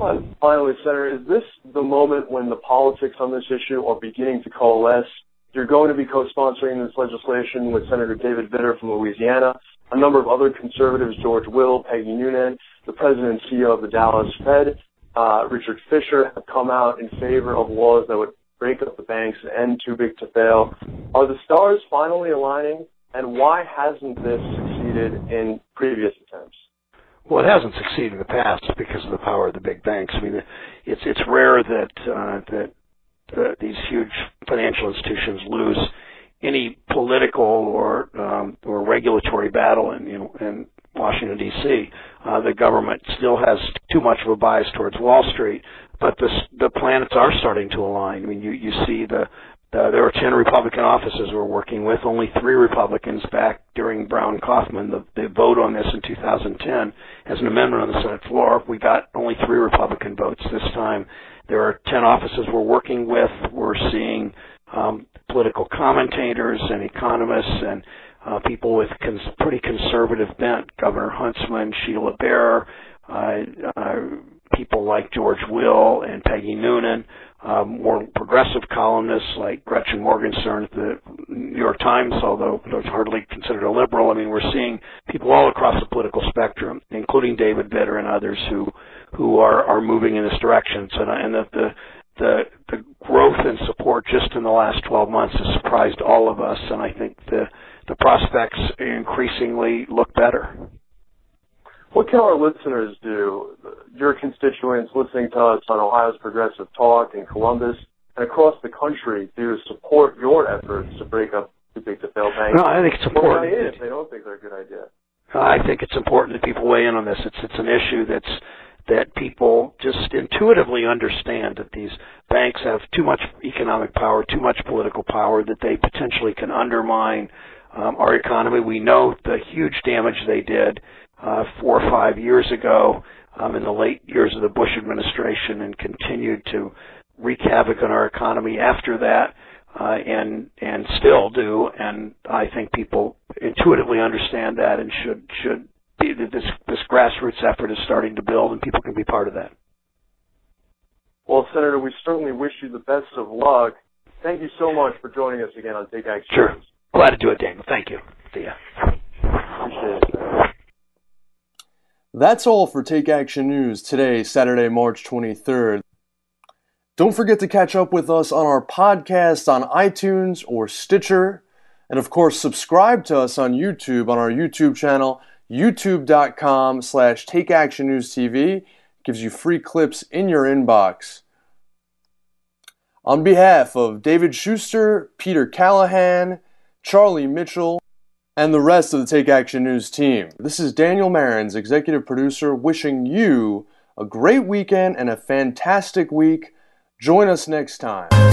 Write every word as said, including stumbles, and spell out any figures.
one. Finally, Senator, is this the moment when the politics on this issue are beginning to coalesce? You're going to be co-sponsoring this legislation with Senator David Vitter from Louisiana, a number of other conservatives, George Will, Peggy Noonan, the president and C E O of the Dallas Fed, uh, Richard Fisher, have come out in favor of laws that would break up the banks and end too big to fail. Are the stars finally aligning, and why hasn't this succeeded in previous attempts? Well, it hasn't succeeded in the past because of the power of the big banks. I mean, it's it's rare that uh, that uh, these huge financial institutions lose any political or um, or regulatory battle in you know, in Washington D C. Uh, the government still has too much of a bias towards Wall Street, but the the planets are starting to align. I mean, you you see the. Uh, there are ten Republican offices we're working with, only three Republicans back during Brown-Kaufman. The, the vote on this in two thousand ten as an amendment on the Senate floor, we got only three Republican votes this time. There are ten offices we're working with. We're seeing um, political commentators and economists and uh, people with cons pretty conservative bent, Governor Huntsman, Sheila Bair, uh, uh, people like George Will and Peggy Noonan, Um, more progressive columnists like Gretchen Morgenson at the New York Times, although it's hardly considered a liberal. I mean, we're seeing people all across the political spectrum, including David Vitter and others who who are, are moving in this direction. So, and that the the the growth in support just in the last twelve months has surprised all of us, and I think the the prospects increasingly look better. What can our listeners do, your constituents listening to us on Ohio's Progressive Talk in Columbus and across the country, to support your efforts to break up too big to fail banks? No, I think it's important. What if they don't think they're a good idea? I think it's important that people weigh in on this. It's it's an issue that's that people just intuitively understand, that these banks have too much economic power, too much political power, that they potentially can undermine um, our economy. We know the huge damage they did Uh, four or five years ago um, in the late years of the Bush administration, and continued to wreak havoc on our economy after that, uh, and and still do. And I think people intuitively understand that, and should should be, this this grassroots effort is starting to build, and people can be part of that. Well, Senator, we certainly wish you the best of luck. Thank you so much for joining us again on Take Action. Sure, glad to do it, Daniel. Thank you. See ya. Appreciate it. That's all for Take Action News today, Saturday, March twenty-third. Don't forget to catch up with us on our podcast on iTunes or Stitcher. And of course, subscribe to us on YouTube, on our YouTube channel, youtube dot com slash Take Action News T V. It gives you free clips in your inbox. On behalf of David Shuster, Peter Callahan, Charlie Mitchell, and the rest of the Take Action News team, this is Daniel Marans, executive producer, wishing you a great weekend and a fantastic week. Join us next time.